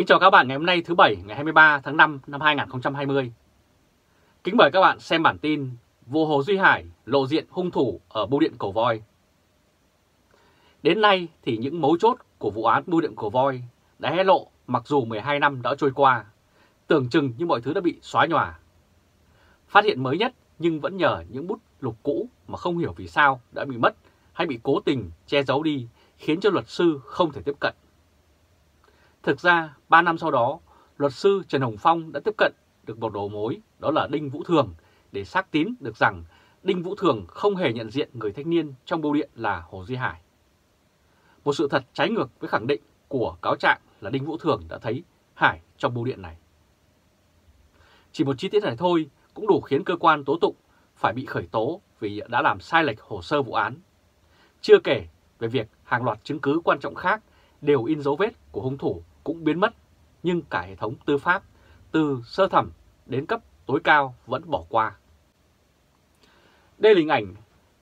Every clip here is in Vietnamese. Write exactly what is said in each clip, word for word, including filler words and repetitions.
Kính chào các bạn ngày hôm nay thứ Bảy ngày hai mươi ba tháng năm năm hai nghìn không trăm hai mươi. Kính mời các bạn xem bản tin vụ Hồ Duy Hải lộ diện hung thủ ở Bưu điện Cầu Voi. Đến nay thì những mấu chốt của vụ án Bưu điện Cầu Voi đã hé lộ mặc dù mười hai năm đã trôi qua, tưởng chừng như mọi thứ đã bị xóa nhòa. Phát hiện mới nhất nhưng vẫn nhờ những bút lục cũ mà không hiểu vì sao đã bị mất hay bị cố tình che giấu đi khiến cho luật sư không thể tiếp cận. Thực ra, ba năm sau đó, luật sư Trần Hồng Phong đã tiếp cận được một đầu mối, đó là Đinh Vũ Thường, để xác tín được rằng Đinh Vũ Thường không hề nhận diện người thanh niên trong bưu điện là Hồ Duy Hải. Một sự thật trái ngược với khẳng định của cáo trạng là Đinh Vũ Thường đã thấy Hải trong bưu điện này. Chỉ một chi tiết này thôi cũng đủ khiến cơ quan tố tụng phải bị khởi tố vì đã làm sai lệch hồ sơ vụ án. Chưa kể về việc hàng loạt chứng cứ quan trọng khác đều in dấu vết của hung thủ cũng biến mất, nhưng cả hệ thống tư pháp từ sơ thẩm đến cấp tối cao vẫn bỏ qua. Đây là hình ảnh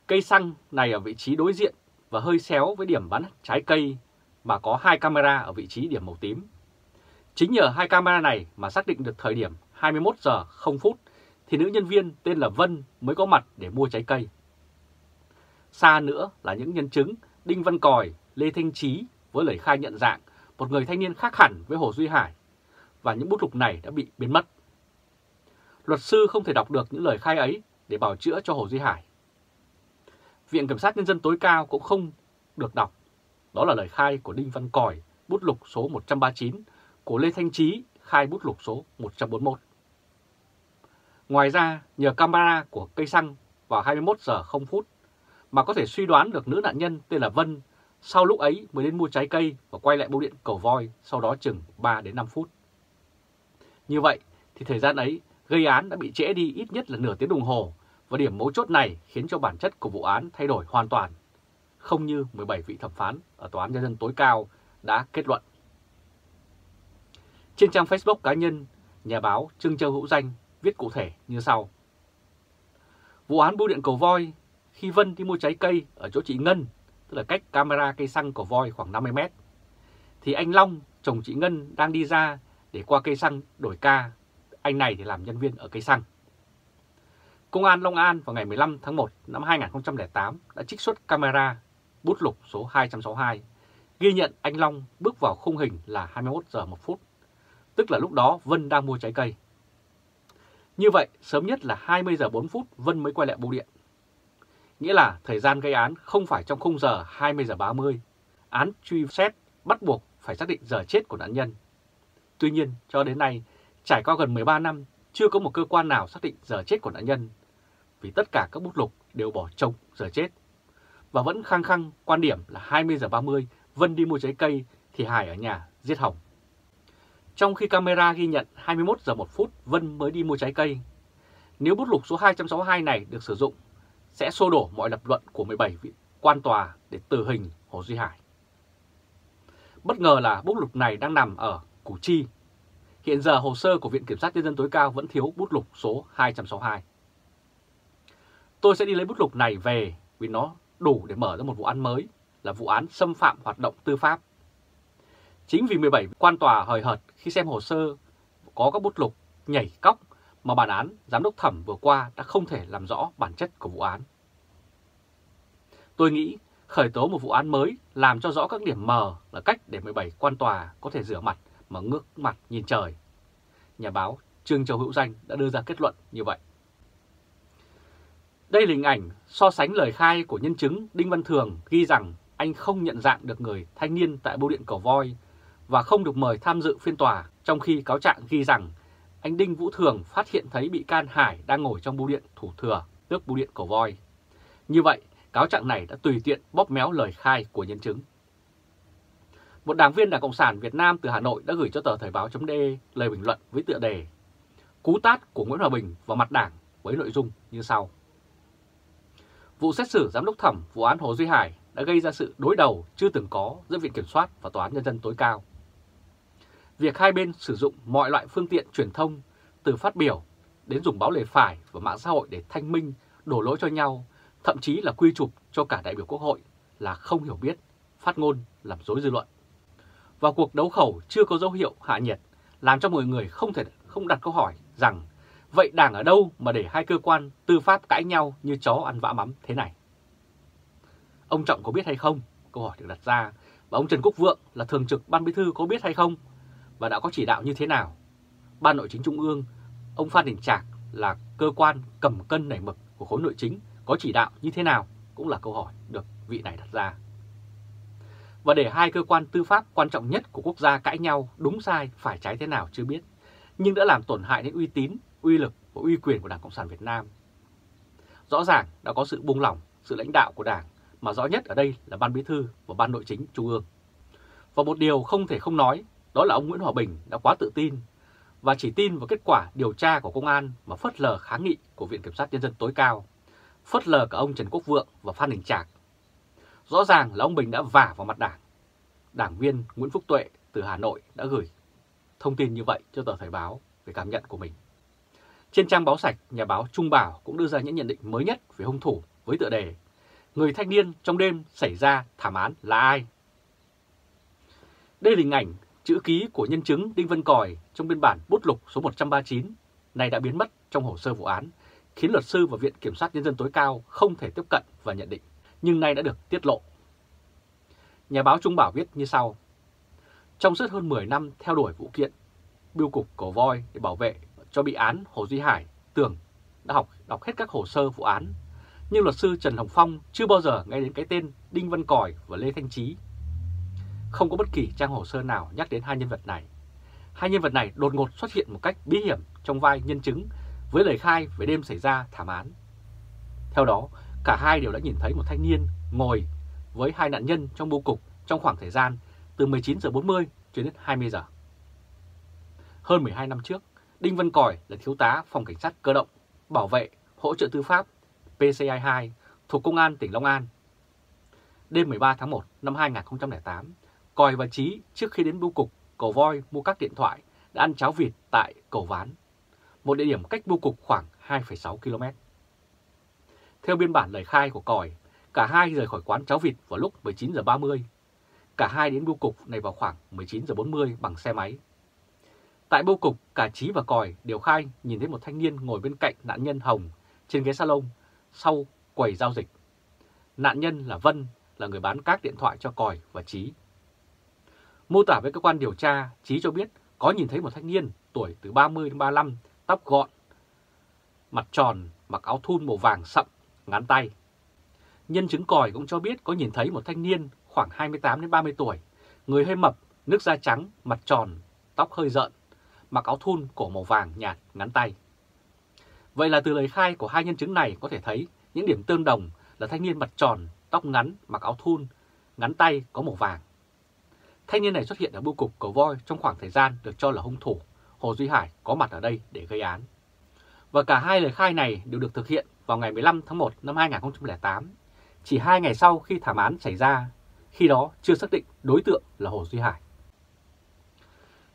cây xăng này ở vị trí đối diện và hơi xéo với điểm bán trái cây mà có hai camera ở vị trí điểm màu tím. Chính nhờ hai camera này mà xác định được thời điểm hai mươi mốt giờ không phút thì nữ nhân viên tên là Vân mới có mặt để mua trái cây. Xa nữa là những nhân chứng Đinh Văn Còi, Lê Thanh Trí với lời khai nhận dạng một người thanh niên khác hẳn với Hồ Duy Hải, và những bút lục này đã bị biến mất. Luật sư không thể đọc được những lời khai ấy để bào chữa cho Hồ Duy Hải. Viện Kiểm sát Nhân dân tối cao cũng không được đọc. Đó là lời khai của Đinh Văn Còi, bút lục số một trăm ba mươi chín, của Lê Thanh Trí, khai bút lục số một trăm bốn mươi mốt. Ngoài ra, nhờ camera của cây xăng vào hai mươi mốt giờ không phút mà có thể suy đoán được nữ nạn nhân tên là Vân sau lúc ấy mới đến mua trái cây và quay lại bưu điện Cầu Voi sau đó chừng ba đến năm phút. Như vậy thì thời gian ấy gây án đã bị trễ đi ít nhất là nửa tiếng đồng hồ, và điểm mấu chốt này khiến cho bản chất của vụ án thay đổi hoàn toàn, không như mười bảy vị thẩm phán ở Tòa án Nhân dân tối cao đã kết luận. Trên trang Facebook cá nhân, nhà báo Trương Châu Hữu Danh viết cụ thể như sau. Vụ án bưu điện Cầu Voi, khi Vân đi mua trái cây ở chỗ chị Ngân, tức là cách camera cây xăng Cầu Voi khoảng năm mươi mét, thì anh Long, chồng chị Ngân, đang đi ra để qua cây xăng đổi ca. Anh này thì làm nhân viên ở cây xăng. Công an Long An vào ngày mười lăm tháng một năm hai nghìn không trăm lẻ tám đã trích xuất camera bút lục số hai trăm sáu mươi hai, ghi nhận anh Long bước vào khung hình là hai mươi mốt giờ một phút, tức là lúc đó Vân đang mua trái cây. Như vậy, sớm nhất là hai mươi giờ bốn phút Vân mới quay lại bưu điện. Nghĩa là thời gian gây án không phải trong khung giờ hai mươi giờ ba mươi. Án truy xét bắt buộc phải xác định giờ chết của nạn nhân. Tuy nhiên, cho đến nay, trải qua gần mười ba năm, chưa có một cơ quan nào xác định giờ chết của nạn nhân, vì tất cả các bút lục đều bỏ trống giờ chết. Và vẫn khăng khăng quan điểm là hai mươi giờ ba mươi, Vân đi mua trái cây thì Hải ở nhà giết Hồng. Trong khi camera ghi nhận hai mươi mốt giờ một phút Vân mới đi mua trái cây. Nếu bút lục số hai trăm sáu mươi hai này được sử dụng, sẽ xô đổ mọi lập luận của mười bảy vị quan tòa để tử hình Hồ Duy Hải. Bất ngờ là bút lục này đang nằm ở Củ Chi. Hiện giờ hồ sơ của Viện Kiểm sát Nhân dân tối cao vẫn thiếu bút lục số hai trăm sáu mươi hai. Tôi sẽ đi lấy bút lục này về vì nó đủ để mở ra một vụ án mới là vụ án xâm phạm hoạt động tư pháp. Chính vì mười bảy quan tòa hời hợt khi xem hồ sơ có các bút lục nhảy cóc mà bản án giám đốc thẩm vừa qua đã không thể làm rõ bản chất của vụ án. Tôi nghĩ khởi tố một vụ án mới làm cho rõ các điểm mờ là cách để mười bảy quan tòa có thể rửa mặt mà ngước mặt nhìn trời. Nhà báo Trương Châu Hữu Danh đã đưa ra kết luận như vậy. Đây là hình ảnh so sánh lời khai của nhân chứng Đinh Văn Thường ghi rằng anh không nhận dạng được người thanh niên tại bưu điện Cầu Voi và không được mời tham dự phiên tòa, trong khi cáo trạng ghi rằng anh Đinh Vũ Thường phát hiện thấy bị can Hải đang ngồi trong bưu điện Thủ Thừa, tức bưu điện Cầu Voi. Như vậy, cáo trạng này đã tùy tiện bóp méo lời khai của nhân chứng. Một đảng viên Đảng Cộng sản Việt Nam từ Hà Nội đã gửi cho tờ Thời báo.de lời bình luận với tựa đề "Cú tát của Nguyễn Hòa Bình vào mặt Đảng" với nội dung như sau. Vụ xét xử giám đốc thẩm vụ án Hồ Duy Hải đã gây ra sự đối đầu chưa từng có giữa Viện Kiểm soát và Tòa án Nhân dân tối cao. Việc hai bên sử dụng mọi loại phương tiện truyền thông, từ phát biểu đến dùng báo lề phải và mạng xã hội để thanh minh, đổ lỗi cho nhau, thậm chí là quy chụp cho cả đại biểu Quốc hội là không hiểu biết, phát ngôn làm rối dư luận. và cuộc đấu khẩu chưa có dấu hiệu hạ nhiệt, làm cho mọi người không thể không đặt câu hỏi rằng vậy Đảng ở đâu mà để hai cơ quan tư pháp cãi nhau như chó ăn vạ mắm thế này? Ông Trọng có biết hay không? Câu hỏi được đặt ra. Và ông Trần Quốc Vượng là thường trực Ban Bí thư có biết hay không? Và đã có chỉ đạo như thế nào? Ban Nội chính Trung ương, ông Phan Đình Trạc là cơ quan cầm cân nảy mực của khối nội chính, có chỉ đạo như thế nào? Cũng là câu hỏi được vị này đặt ra. Và để hai cơ quan tư pháp quan trọng nhất của quốc gia cãi nhau đúng sai, phải trái thế nào chưa biết, nhưng đã làm tổn hại đến uy tín, uy lực và uy quyền của Đảng Cộng sản Việt Nam. Rõ ràng đã có sự buông lỏng, sự lãnh đạo của Đảng, mà rõ nhất ở đây là Ban Bí thư và Ban Nội chính Trung ương. Và một điều không thể không nói, đó là ông Nguyễn Hòa Bình đã quá tự tin và chỉ tin vào kết quả điều tra của công an mà phớt lờ kháng nghị của Viện Kiểm sát Nhân dân tối cao, phớt lờ cả ông Trần Quốc Vượng và Phan Đình Trạc. Rõ ràng là ông Bình đã vả vào mặt Đảng. Đảng viên Nguyễn Phúc Tuệ từ Hà Nội đã gửi thông tin như vậy cho tờ Thời báo về cảm nhận của mình. Trên trang báo sạch, nhà báo Trung Bảo cũng đưa ra những nhận định mới nhất về hung thủ với tựa đề "Người thanh niên trong đêm xảy ra thảm án là ai?". Đây là hình ảnh chữ ký của nhân chứng Đinh Văn Còi trong biên bản bút lục số một trăm ba mươi chín này đã biến mất trong hồ sơ vụ án, khiến luật sư và Viện Kiểm sát Nhân dân tối cao không thể tiếp cận và nhận định, nhưng nay đã được tiết lộ. Nhà báo Trung Bảo viết như sau: trong suốt hơn mười năm theo đuổi vụ kiện Bưu cục Cầu Voi để bảo vệ cho bị án Hồ Duy Hải, tưởng đã học đọc hết các hồ sơ vụ án, nhưng luật sư Trần Hồng Phong chưa bao giờ nghe đến cái tên Đinh Văn Còi và Lê Thanh Trí. Không có bất kỳ trang hồ sơ nào nhắc đến hai nhân vật này. Hai nhân vật này đột ngột xuất hiện một cách bí hiểm trong vai nhân chứng với lời khai về đêm xảy ra thảm án. Theo đó, cả hai đều đã nhìn thấy một thanh niên ngồi với hai nạn nhân trong bưu cục trong khoảng thời gian từ mười chín giờ bốn mươi cho đến hai mươi giờ. Hơn mười hai năm trước, Đinh Văn Còi là thiếu tá phòng cảnh sát cơ động, bảo vệ, hỗ trợ tư pháp P C I hai thuộc Công an tỉnh Long An. Đêm mười ba tháng một năm hai nghìn không trăm lẻ tám, Còi và Trí trước khi đến bưu cục Cầu Voi mua các điện thoại đã ăn cháo vịt tại Cầu Ván, một địa điểm cách bưu cục khoảng hai phẩy sáu ki lô mét. Theo biên bản lời khai của Còi, cả hai rời khỏi quán cháo vịt vào lúc mười chín giờ ba mươi. Cả hai đến bưu cục này vào khoảng mười chín giờ bốn mươi bằng xe máy. Tại bưu cục, cả Trí và Còi đều khai nhìn thấy một thanh niên ngồi bên cạnh nạn nhân Hồng trên ghế salon sau quầy giao dịch. Nạn nhân là Vân, là người bán các điện thoại cho Còi và Trí. Mô tả với cơ quan điều tra, Trí cho biết có nhìn thấy một thanh niên tuổi từ ba mươi đến ba mươi lăm, tóc gọn, mặt tròn, mặc áo thun màu vàng sậm, ngắn tay. Nhân chứng Còi cũng cho biết có nhìn thấy một thanh niên khoảng hai mươi tám đến ba mươi tuổi, người hơi mập, nước da trắng, mặt tròn, tóc hơi rợn, mặc áo thun cổ màu vàng nhạt, ngắn tay. Vậy là từ lời khai của hai nhân chứng này có thể thấy những điểm tương đồng là thanh niên mặt tròn, tóc ngắn, mặc áo thun, ngắn tay có màu vàng. Thanh niên này xuất hiện ở bưu cục Cầu Voi trong khoảng thời gian được cho là hung thủ Hồ Duy Hải có mặt ở đây để gây án. Và cả hai lời khai này đều được thực hiện vào ngày mười lăm tháng một năm hai nghìn không trăm lẻ tám, chỉ hai ngày sau khi thảm án xảy ra, khi đó chưa xác định đối tượng là Hồ Duy Hải.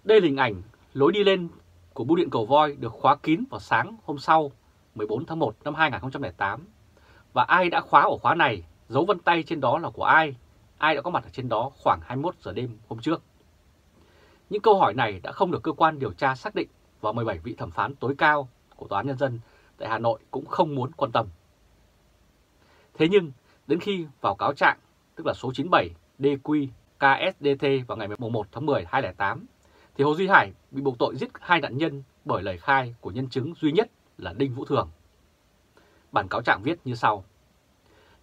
Đây là hình ảnh lối đi lên của bưu điện Cầu Voi được khóa kín vào sáng hôm sau mười bốn tháng một năm hai nghìn không trăm lẻ tám. Và ai đã khóa ổ khóa này, dấu vân tay trên đó là của ai, ai đã có mặt ở trên đó khoảng hai mươi mốt giờ đêm hôm trước. Những câu hỏi này đã không được cơ quan điều tra xác định và mười bảy vị thẩm phán tối cao của Tòa án Nhân dân tại Hà Nội cũng không muốn quan tâm. Thế nhưng, đến khi vào cáo trạng, tức là số chín mươi bảy D Q K S D T vào ngày mười một tháng mười năm hai nghìn không trăm lẻ tám, thì Hồ Duy Hải bị buộc tội giết hai nạn nhân bởi lời khai của nhân chứng duy nhất là Đinh Vũ Thường. Bản cáo trạng viết như sau: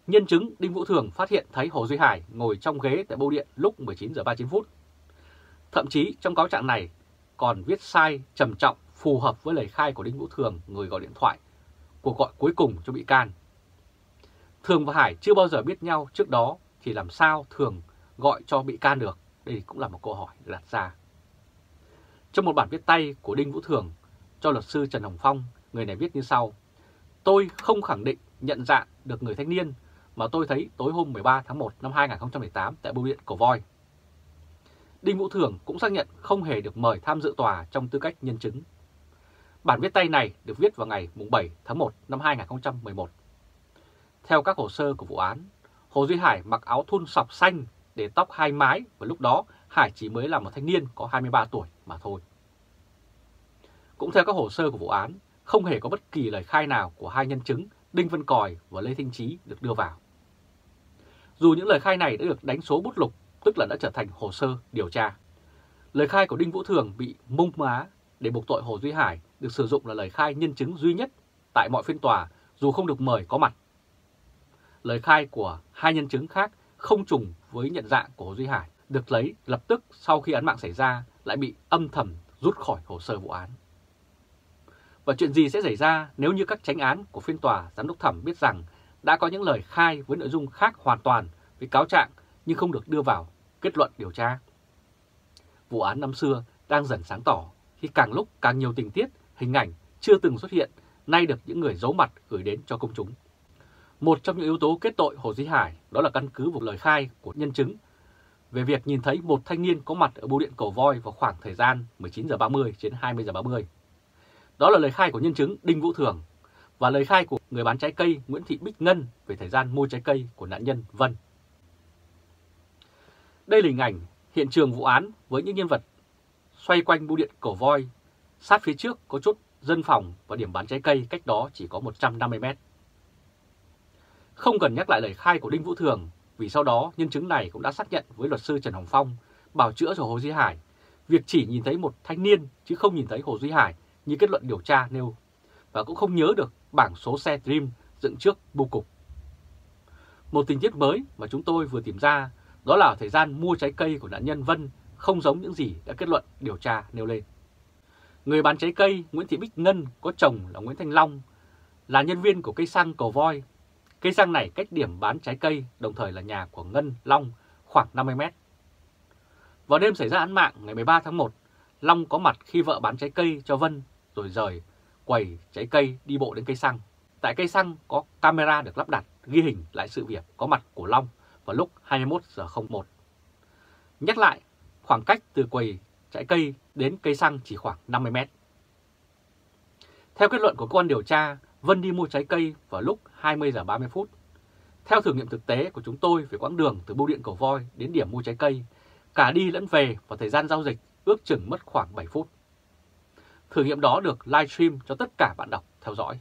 nhân chứng Đinh Vũ Thường phát hiện thấy Hồ Duy Hải ngồi trong ghế tại bưu điện lúc mười chín giờ ba mươi chín phút. Thậm chí trong cáo trạng này còn viết sai trầm trọng phù hợp với lời khai của Đinh Vũ Thường, người gọi điện thoại cuộc gọi cuối cùng cho bị can. Thường và Hải chưa bao giờ biết nhau trước đó thì làm sao Thường gọi cho bị can được? Đây cũng là một câu hỏi đặt ra. Trong một bản viết tay của Đinh Vũ Thường cho luật sư Trần Hồng Phong, người này viết như sau: tôi không khẳng định nhận dạng được người thanh niên mà tôi thấy tối hôm mười ba tháng một năm hai nghìn không trăm lẻ tám tại bưu điện Cầu Voi. Đinh Vũ Thường cũng xác nhận không hề được mời tham dự tòa trong tư cách nhân chứng. Bản viết tay này được viết vào ngày bảy tháng một năm hai nghìn không trăm mười một. Theo các hồ sơ của vụ án, Hồ Duy Hải mặc áo thun sọc xanh để tóc hai mái và lúc đó Hải chỉ mới là một thanh niên có hai mươi ba tuổi mà thôi. Cũng theo các hồ sơ của vụ án, không hề có bất kỳ lời khai nào của hai nhân chứng Đinh Văn Còi và Lê Thanh Trí được đưa vào. Dù những lời khai này đã được đánh số bút lục, tức là đã trở thành hồ sơ điều tra. Lời khai của Đinh Vũ Thường bị mông má để buộc tội Hồ Duy Hải được sử dụng là lời khai nhân chứng duy nhất tại mọi phiên tòa dù không được mời có mặt. Lời khai của hai nhân chứng khác không trùng với nhận dạng của Hồ Duy Hải được lấy lập tức sau khi án mạng xảy ra lại bị âm thầm rút khỏi hồ sơ vụ án. Và chuyện gì sẽ xảy ra nếu như các chánh án của phiên tòa giám đốc thẩm biết rằng đã có những lời khai với nội dung khác hoàn toàn với cáo trạng nhưng không được đưa vào kết luận điều tra? Vụ án năm xưa đang dần sáng tỏ khi càng lúc càng nhiều tình tiết, hình ảnh chưa từng xuất hiện nay được những người giấu mặt gửi đến cho công chúng. Một trong những yếu tố kết tội Hồ Duy Hải đó là căn cứ vào lời khai của nhân chứng về việc nhìn thấy một thanh niên có mặt ở bưu điện Cầu Voi vào khoảng thời gian mười chín giờ ba mươi đến hai mươi giờ ba mươi. Đó là lời khai của nhân chứng Đinh Vũ Thường và lời khai của người bán trái cây Nguyễn Thị Bích Ngân về thời gian mua trái cây của nạn nhân Vân. Đây là hình ảnh hiện trường vụ án với những nhân vật xoay quanh bưu điện Cầu Voi, sát phía trước có chốt dân phòng và điểm bán trái cây cách đó chỉ có một trăm năm mươi mét. Không cần nhắc lại lời khai của Đinh Vũ Thường vì sau đó nhân chứng này cũng đã xác nhận với luật sư Trần Hồng Phong, bào chữa cho Hồ Duy Hải, việc chỉ nhìn thấy một thanh niên chứ không nhìn thấy Hồ Duy Hải như kết luận điều tra nêu, và cũng không nhớ được bảng số xe Dream dựng trước bưu cục. Một tình tiết mới mà chúng tôi vừa tìm ra đó là thời gian mua trái cây của nạn nhân Vân không giống những gì đã kết luận điều tra nêu lên. Người bán trái cây Nguyễn Thị Bích Ngân có chồng là Nguyễn Thanh Long, là nhân viên của cây xăng Cầu Voi. Cây xăng này cách điểm bán trái cây đồng thời là nhà của Ngân Long khoảng năm mươi mét. Vào đêm xảy ra án mạng ngày mười ba tháng một, Long có mặt khi vợ bán trái cây cho Vân rồi rời quầy trái cây đi bộ đến cây xăng. Tại cây xăng có camera được lắp đặt ghi hình lại sự việc có mặt của Long vào lúc hai mươi mốt giờ không một. Nhắc lại, khoảng cách từ quầy trái cây đến cây xăng chỉ khoảng năm mươi mét. Theo kết luận của cơ quan điều tra, Vân đi mua trái cây vào lúc hai mươi giờ ba mươi phút. Theo thử nghiệm thực tế của chúng tôi về quãng đường từ bưu điện Cầu Voi đến điểm mua trái cây, cả đi lẫn về và thời gian giao dịch ước chừng mất khoảng bảy phút. Thử nghiệm đó được livestream cho tất cả bạn đọc theo dõi.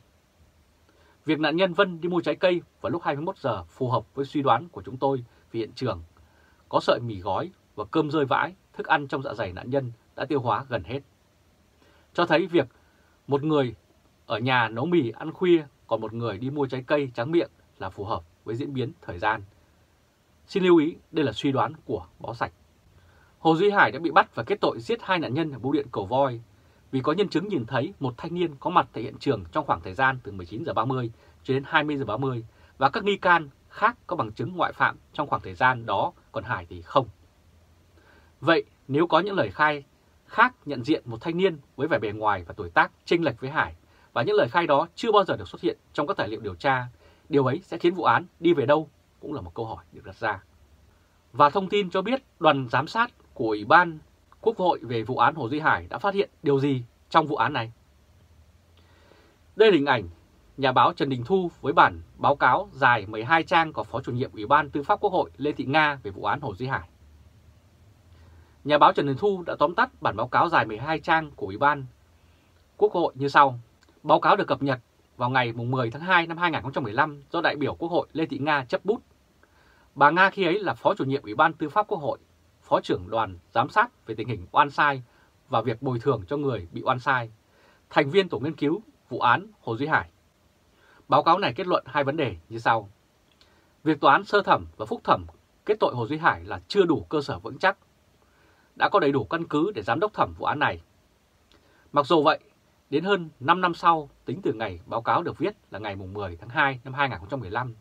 Việc nạn nhân Vân đi mua trái cây vào lúc hai mươi mốt giờ phù hợp với suy đoán của chúng tôi vì hiện trường có sợi mì gói và cơm rơi vãi, thức ăn trong dạ dày nạn nhân đã tiêu hóa gần hết. Cho thấy việc một người ở nhà nấu mì ăn khuya còn một người đi mua trái cây tráng miệng là phù hợp với diễn biến thời gian. Xin lưu ý, đây là suy đoán của Báo Sạch. Hồ Duy Hải đã bị bắt và kết tội giết hai nạn nhân ở bưu điện Cầu Voi vì có nhân chứng nhìn thấy một thanh niên có mặt tại hiện trường trong khoảng thời gian từ mười chín giờ ba mươi cho đến hai mươi giờ ba mươi và các nghi can khác có bằng chứng ngoại phạm trong khoảng thời gian đó, còn Hải thì không. Vậy nếu có những lời khai khác nhận diện một thanh niên với vẻ bề ngoài và tuổi tác chênh lệch với Hải và những lời khai đó chưa bao giờ được xuất hiện trong các tài liệu điều tra, điều ấy sẽ khiến vụ án đi về đâu cũng là một câu hỏi được đặt ra. Và thông tin cho biết đoàn giám sát của Ủy ban Quốc hội về vụ án Hồ Duy Hải đã phát hiện điều gì trong vụ án này? Đây là hình ảnh nhà báo Trần Đình Thu với bản báo cáo dài mười hai trang của Phó Chủ nhiệm Ủy ban Tư pháp Quốc hội Lê Thị Nga về vụ án Hồ Duy Hải. Nhà báo Trần Đình Thu đã tóm tắt bản báo cáo dài mười hai trang của Ủy ban Quốc hội như sau. Báo cáo được cập nhật vào ngày mười tháng hai năm hai nghìn không trăm mười lăm do đại biểu Quốc hội Lê Thị Nga chấp bút. Bà Nga khi ấy là Phó Chủ nhiệm Ủy ban Tư pháp Quốc hội, Phó trưởng đoàn giám sát về tình hình oan sai và việc bồi thường cho người bị oan sai, thành viên tổ nghiên cứu vụ án Hồ Duy Hải. Báo cáo này kết luận hai vấn đề như sau. Việc tòa án sơ thẩm và phúc thẩm kết tội Hồ Duy Hải là chưa đủ cơ sở vững chắc, đã có đầy đủ căn cứ để giám đốc thẩm vụ án này. Mặc dù vậy, đến hơn năm năm sau, tính từ ngày báo cáo được viết là ngày mười tháng hai năm hai nghìn không trăm mười lăm,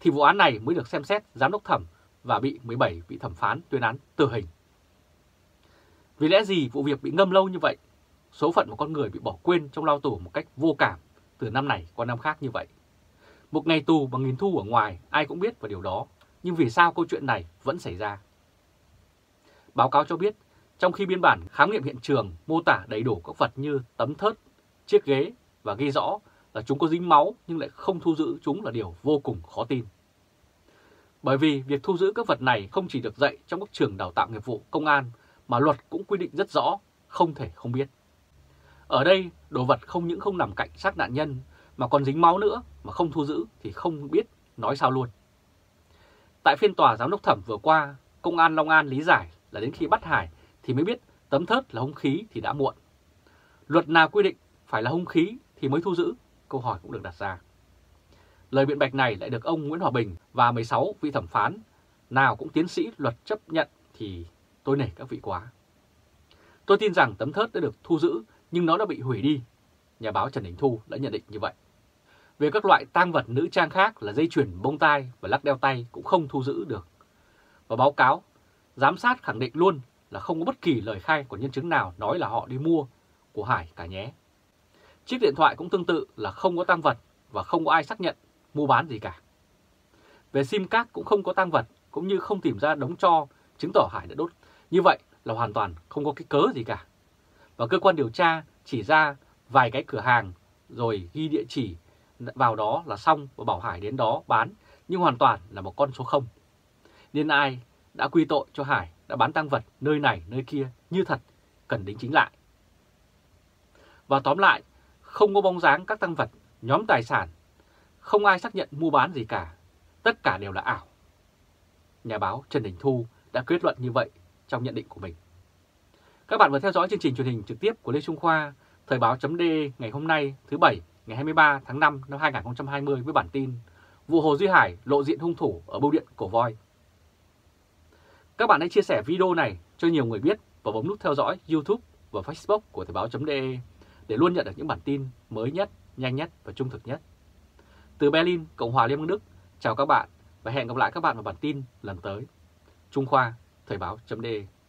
thì vụ án này mới được xem xét giám đốc thẩm và bị mười bảy vị thẩm phán tuyên án tử hình. Vì lẽ gì vụ việc bị ngâm lâu như vậy? Số phận một con người bị bỏ quên trong lao tù một cách vô cảm từ năm này qua năm khác như vậy. Một ngày tù bằng nghìn thu ở ngoài ai cũng biết và điều đó, nhưng vì sao câu chuyện này vẫn xảy ra? Báo cáo cho biết, trong khi biên bản khám nghiệm hiện trường mô tả đầy đủ các vật như tấm thớt, chiếc ghế và ghi rõ là chúng có dính máu nhưng lại không thu giữ chúng là điều vô cùng khó tin. Bởi vì việc thu giữ các vật này không chỉ được dạy trong các trường đào tạo nghiệp vụ công an, mà luật cũng quy định rất rõ, không thể không biết. Ở đây, đồ vật không những không nằm cạnh xác nạn nhân, mà còn dính máu nữa, mà không thu giữ thì không biết nói sao luôn. Tại phiên tòa giám đốc thẩm vừa qua, Công an Long An lý giải là đến khi bắt Hải thì mới biết tấm thớt là hung khí thì đã muộn. Luật nào quy định phải là hung khí thì mới thu giữ? Câu hỏi cũng được đặt ra. Lời biện bạch này lại được ông Nguyễn Hòa Bình và mười sáu vị thẩm phán, nào cũng tiến sĩ luật chấp nhận thì tôi nể các vị quá. Tôi tin rằng tấm thớt đã được thu giữ nhưng nó đã bị hủy đi. Nhà báo Trần Đình Thu đã nhận định như vậy. Về các loại tang vật nữ trang khác là dây chuyền, bông tai và lắc đeo tay cũng không thu giữ được. Và báo cáo, giám sát khẳng định luôn là không có bất kỳ lời khai của nhân chứng nào nói là họ đi mua của Hải cả nhé. Chiếc điện thoại cũng tương tự là không có tang vật và không có ai xác nhận mua bán gì cả. Về sim card cũng không có tang vật, cũng như không tìm ra đống tro chứng tỏ Hải đã đốt. Như vậy là hoàn toàn không có cái cớ gì cả. Và cơ quan điều tra chỉ ra vài cái cửa hàng rồi ghi địa chỉ vào đó là xong và bảo Hải đến đó bán, nhưng hoàn toàn là một con số không. Nên ai đã quy tội cho Hải đã bán tang vật nơi này nơi kia như thật cần đính chính lại. Và tóm lại, không có bóng dáng các tang vật, nhóm tài sản, không ai xác nhận mua bán gì cả, tất cả đều là ảo. Nhà báo Trần Đình Thu đã kết luận như vậy trong nhận định của mình. Các bạn vừa theo dõi chương trình truyền hình trực tiếp của Lê Trung Khoa, Thời báo.de ngày hôm nay thứ Bảy ngày hai mươi ba tháng năm năm hai nghìn không trăm hai mươi với bản tin Vụ Hồ Duy Hải lộ diện hung thủ ở Bưu điện Cầu Voi. Các bạn hãy chia sẻ video này cho nhiều người biết và bấm nút theo dõi YouTube và Facebook của Thời báo.de để luôn nhận được những bản tin mới nhất, nhanh nhất và trung thực nhất. Từ Berlin, Cộng hòa Liên bang Đức, chào các bạn và hẹn gặp lại các bạn vào bản tin lần tới. Trung Khoa, Thời báo.de.